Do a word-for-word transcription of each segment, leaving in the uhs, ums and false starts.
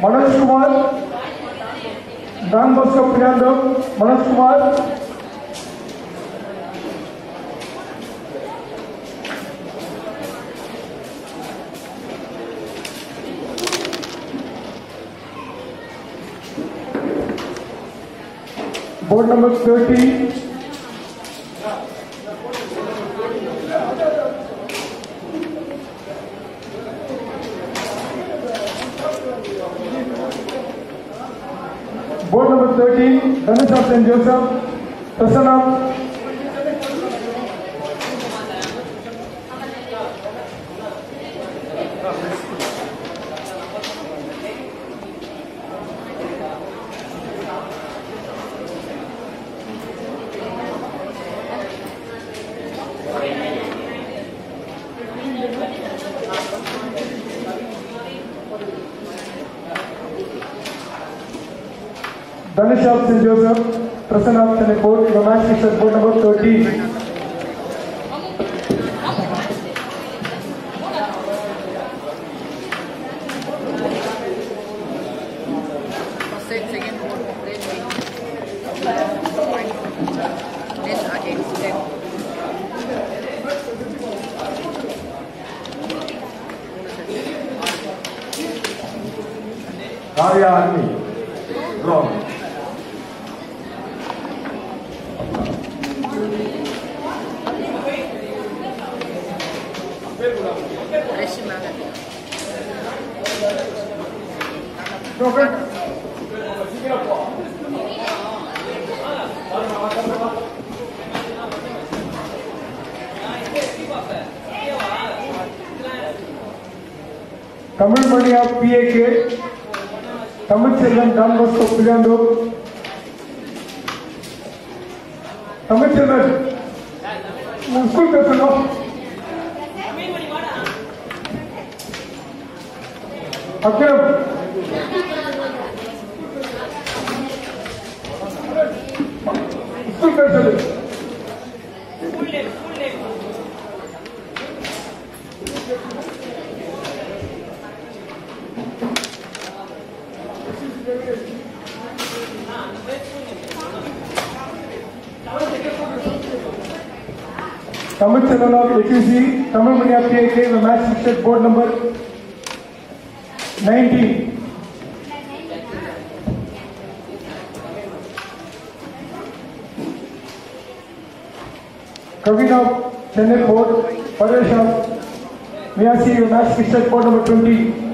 Manoj Kumar, Dan Bosco Priyandam, Manoj Kumar. Board number thirty. Board number thirty, Ganesh of Saint Joseph, Prasanam. Ganesh of Saint Joseph, Prasanna of Seneport, the match is at board number thirteen. Arya Army, wrong. Tamil Mani of P A K, Tamil Children Dan Bosco Priyandam, Tamil Children, Muskul Kasanov, Akram. Full name, full name. Tamil channel of A Q C, Tamil Mani of K K, the match fixed at board number nineteen. Kavin of Chennai Port, Paresh of Miyasi, you match fixed at board number twenty.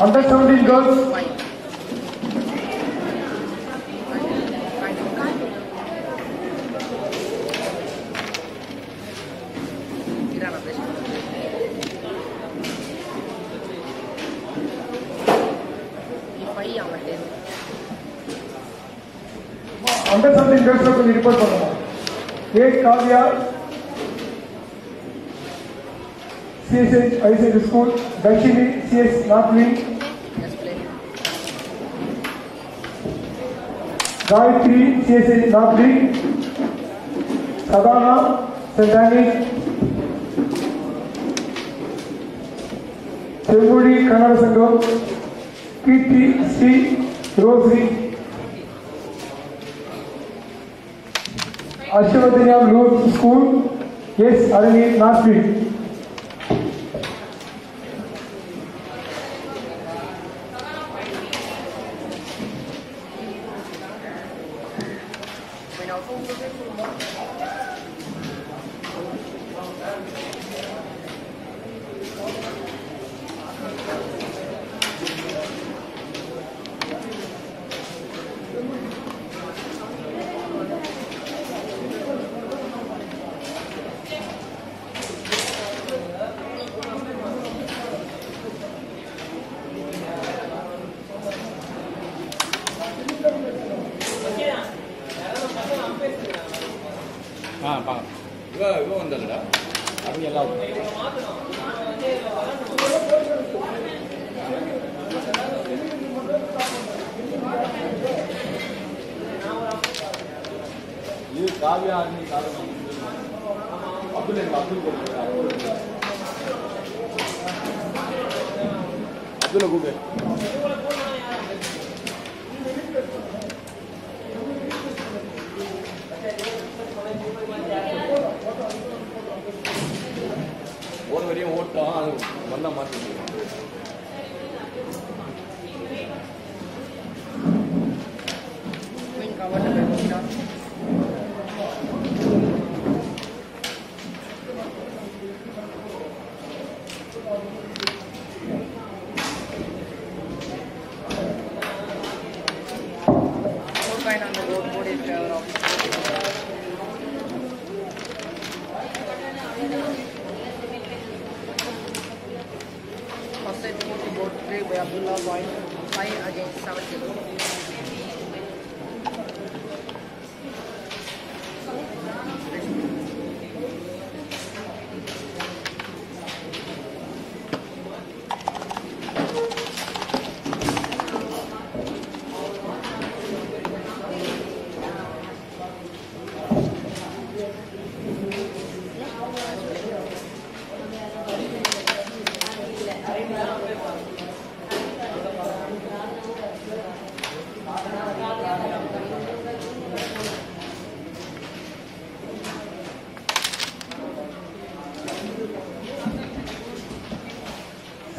Under seventeen girls. Under seventeen girls को report करना। एक Kavya C S H I C H School, Dashini C S Napoli, Gayatri C S H Napoli, Sadana Santani, Chemudi Kannada Sangam, Kirti C Rosary, Ashwadhya Road School, yes Arani Napoli. ಸಂಬಂಧಗಳ ಅದು ಎಲ್ಲ ಈ ಕಾವ್ಯ ಅಗ್ನಿ ಕಾರಣ ಅಬ್ದುಲ್ ಅಬ್ದುಲ್ ಅಬ್ದುಲ್ ಗೂಬೆ ஒரு வரையும் ஓட்டம் அது வந்தால் மாற்றிட்டு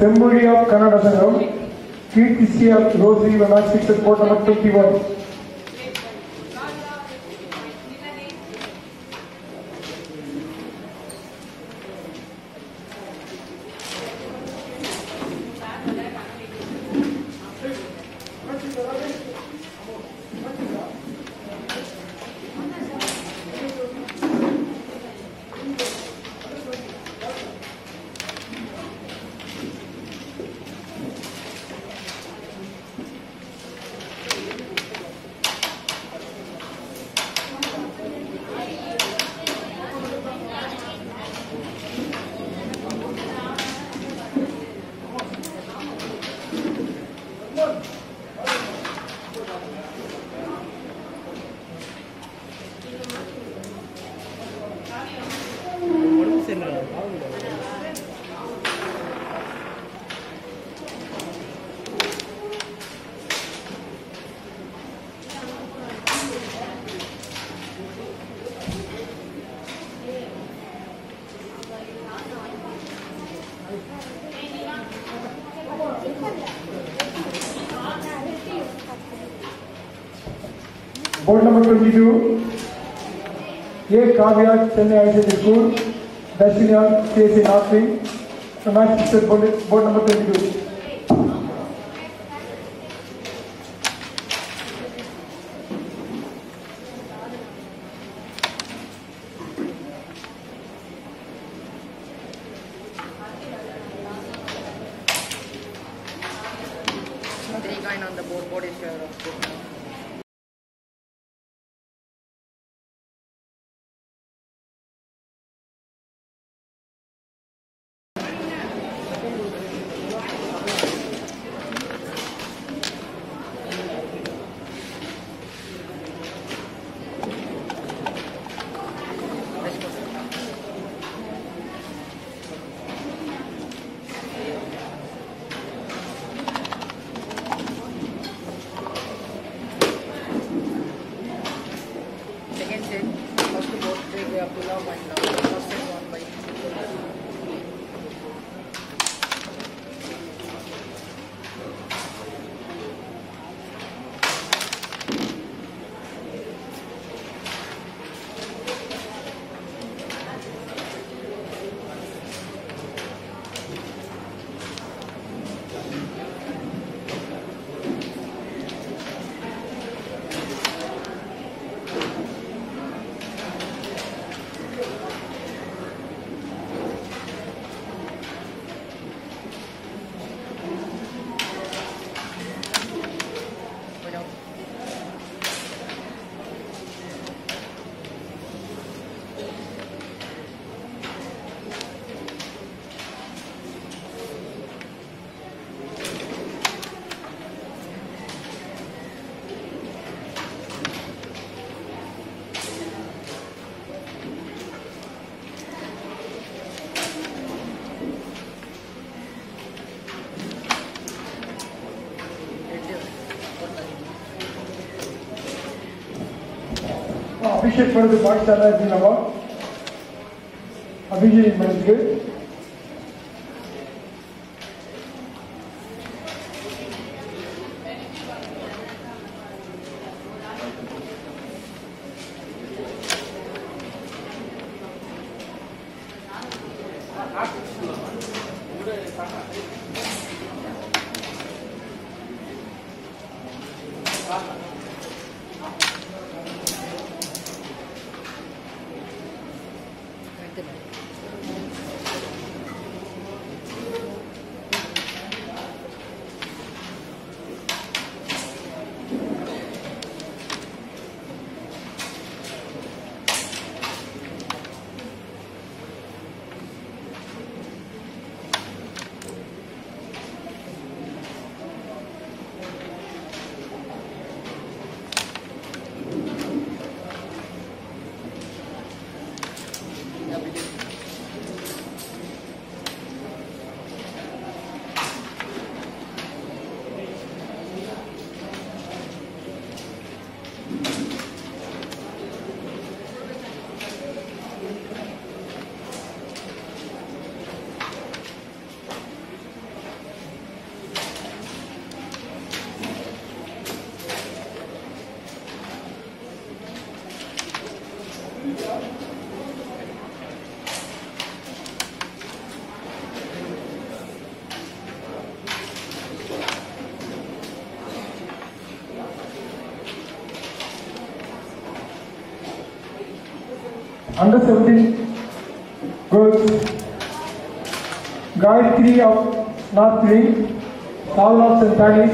Assembly of Kannada Sangam, K T C of Rosary Monastics at Port number twenty-one. Board number twenty-two, A. Kavya Chennai Aisha Dashinya K C Nathri, the match is set board number twenty-two. Abhishek படுத்து பாகிஸ்தானா எப்படின்னாவா Abhishek படுத்துக்கு Under seventeen girls, guide three of North three, Salwa Santani.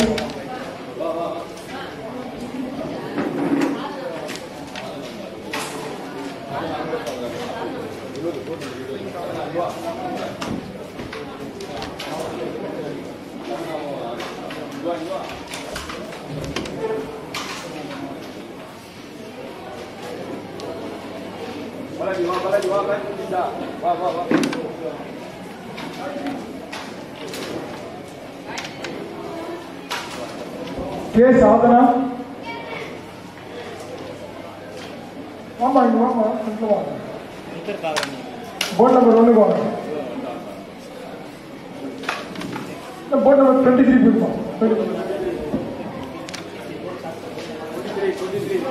Yes, Adana. Mama, mama, come on. Board number only one. The board number twenty-three people. Twenty-three, twenty-three.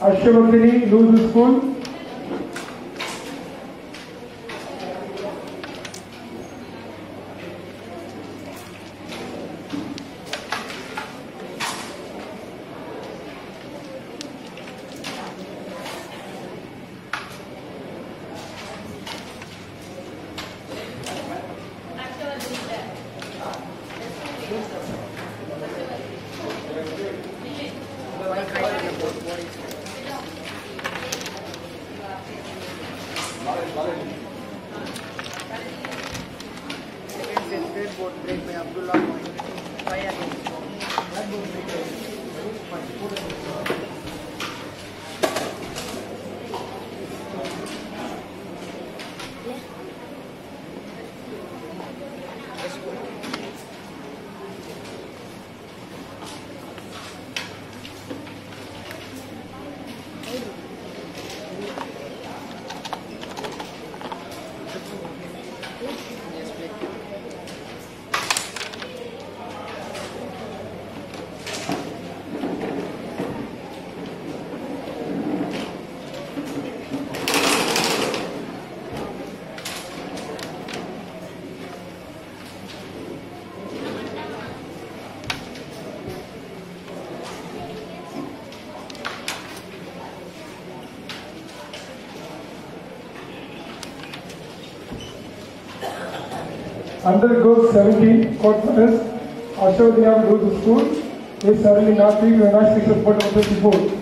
Ashwavardhini Loses School. Under group seventeen, Quarters, Ashwavardhini Loses School, is serving not being recognized as part of the support.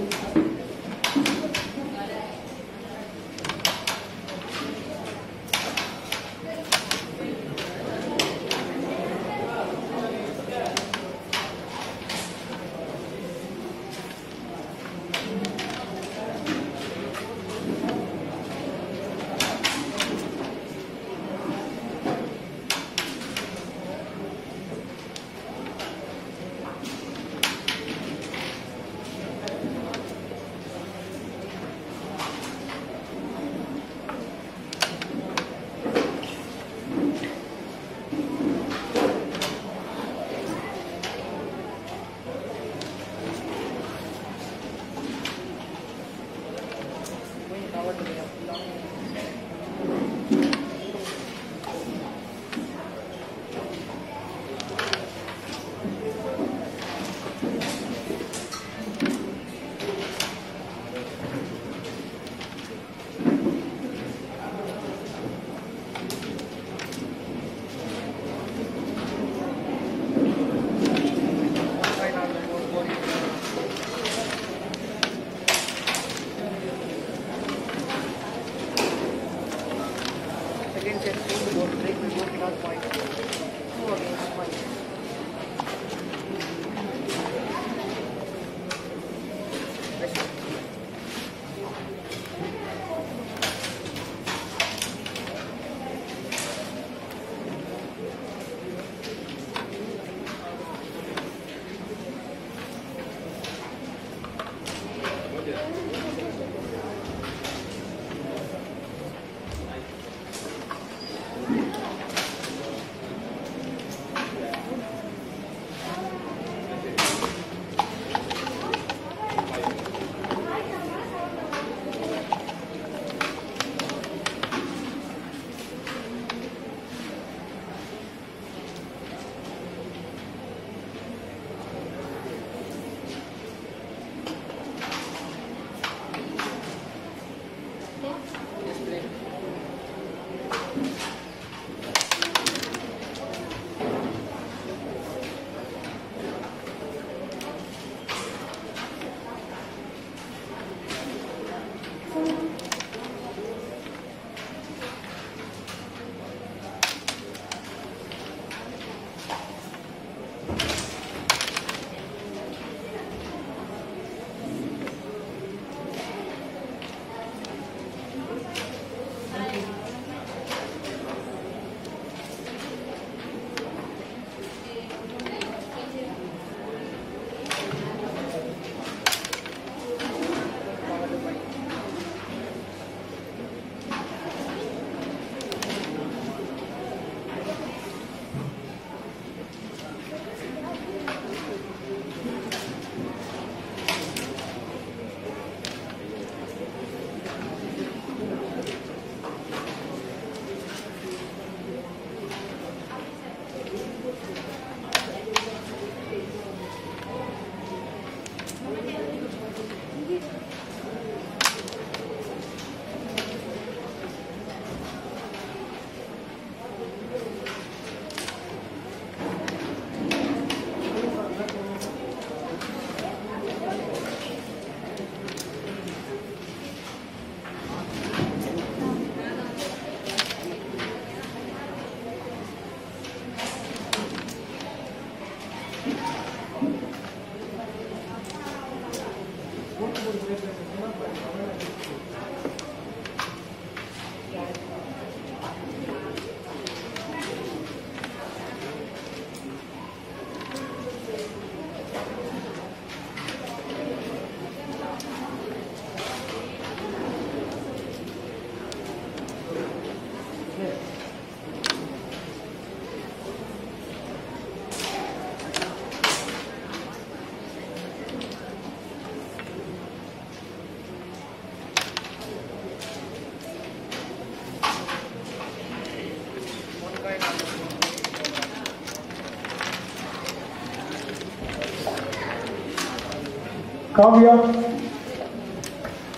Kavya.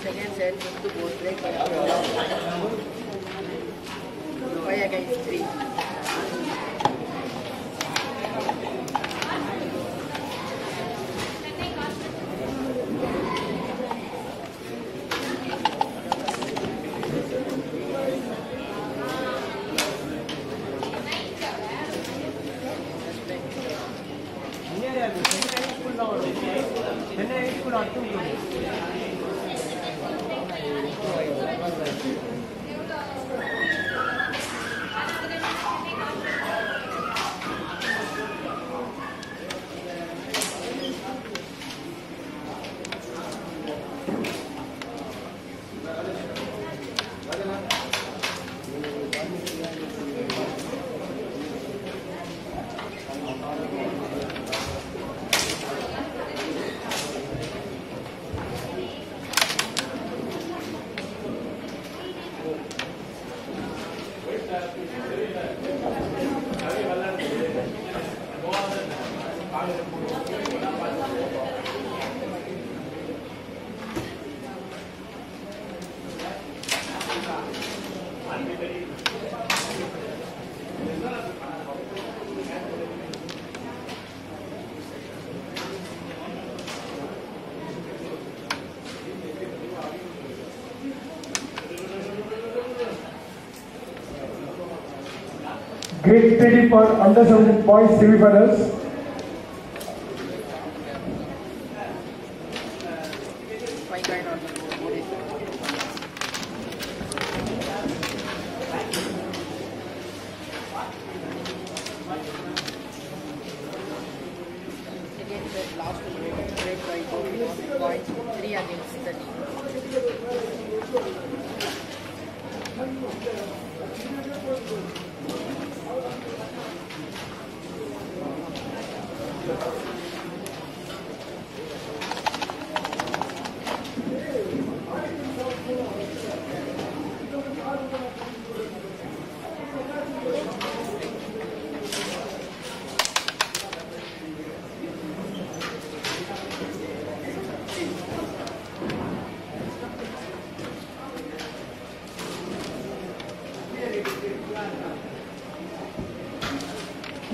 Second set, just to both legs. Five against three. Great steady for under seventeen boys semi-finals.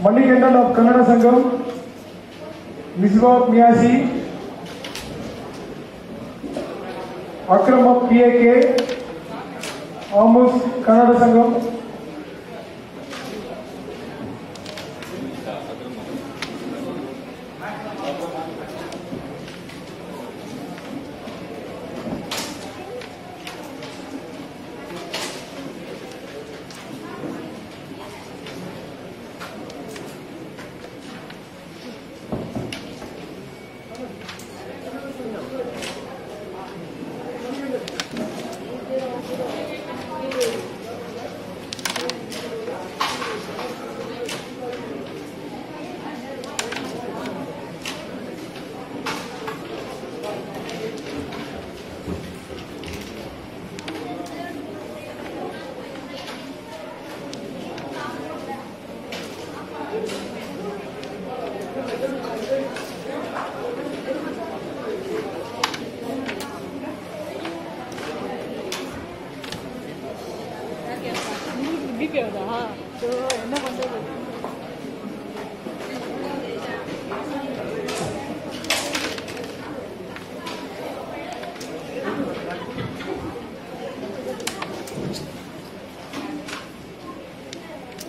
Mannikendal of Kannada Sangam, Misbah Miyasi, Akram of P A K, Amos Kannada Sangam.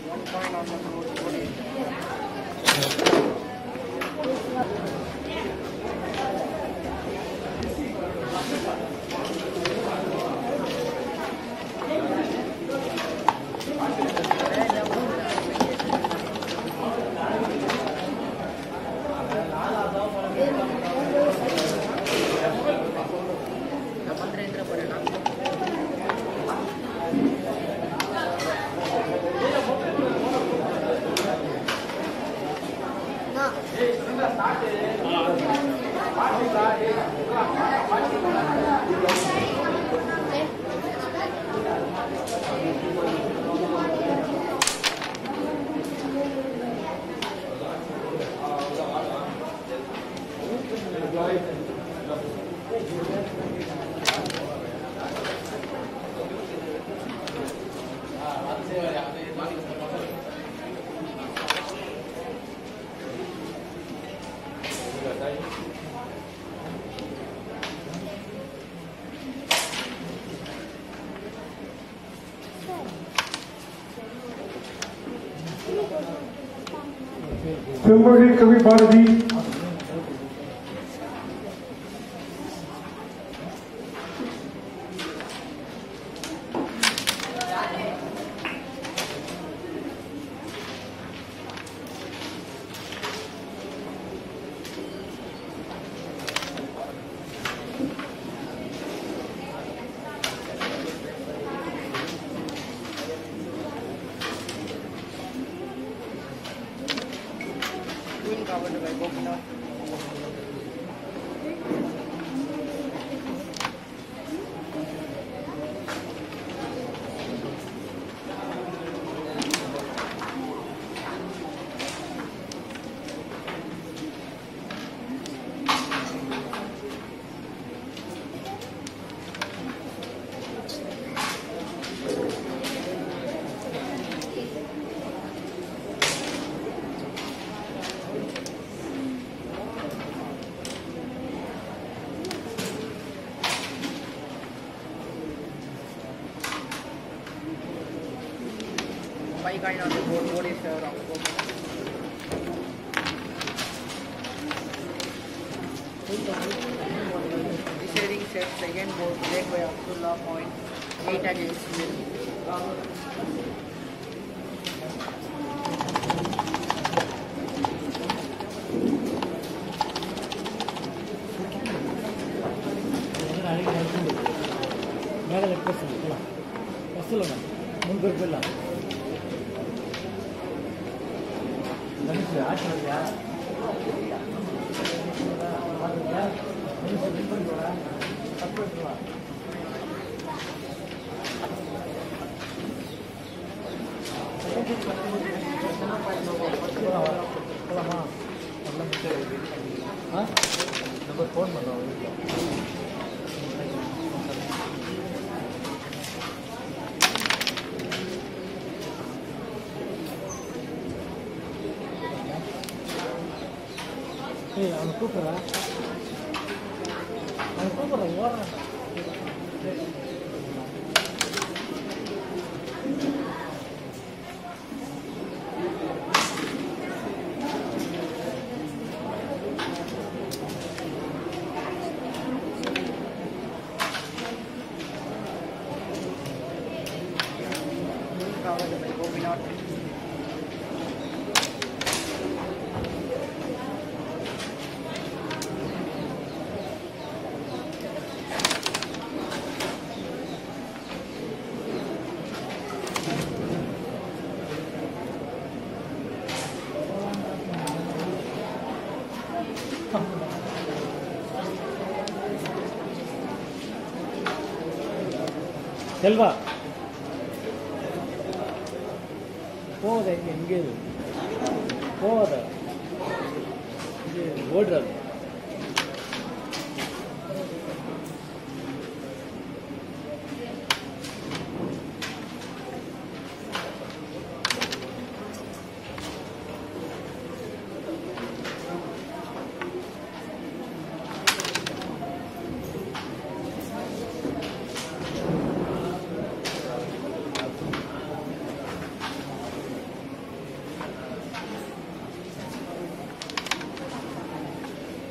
One point on the road, Somebody could be Bharati. Kind of the board, board is there on the board. This hearing set second board led by Abdullah Point, eight against Smith. Selva போத எங்கே போத ஓடுறது Thank you.